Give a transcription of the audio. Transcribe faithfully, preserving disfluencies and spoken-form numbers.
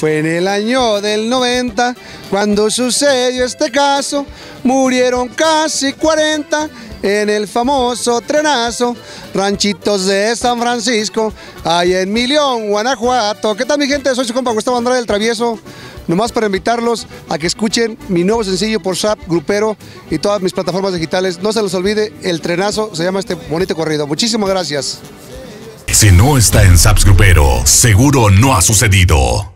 Fue en el año del noventa cuando sucedió este caso, murieron casi cuarenta en el famoso trenazo, ranchitos de San Francisco, ahí en Milión, Guanajuato. ¿Qué tal, mi gente? Soy su compa Gustavo Andrade, El Traviezo. Nomás para invitarlos a que escuchen mi nuevo sencillo por SAPS Grupero y todas mis plataformas digitales. No se los olvide, El Trenazo se llama este bonito corrido. Muchísimas gracias. Si no está en SAPS Grupero, seguro no ha sucedido.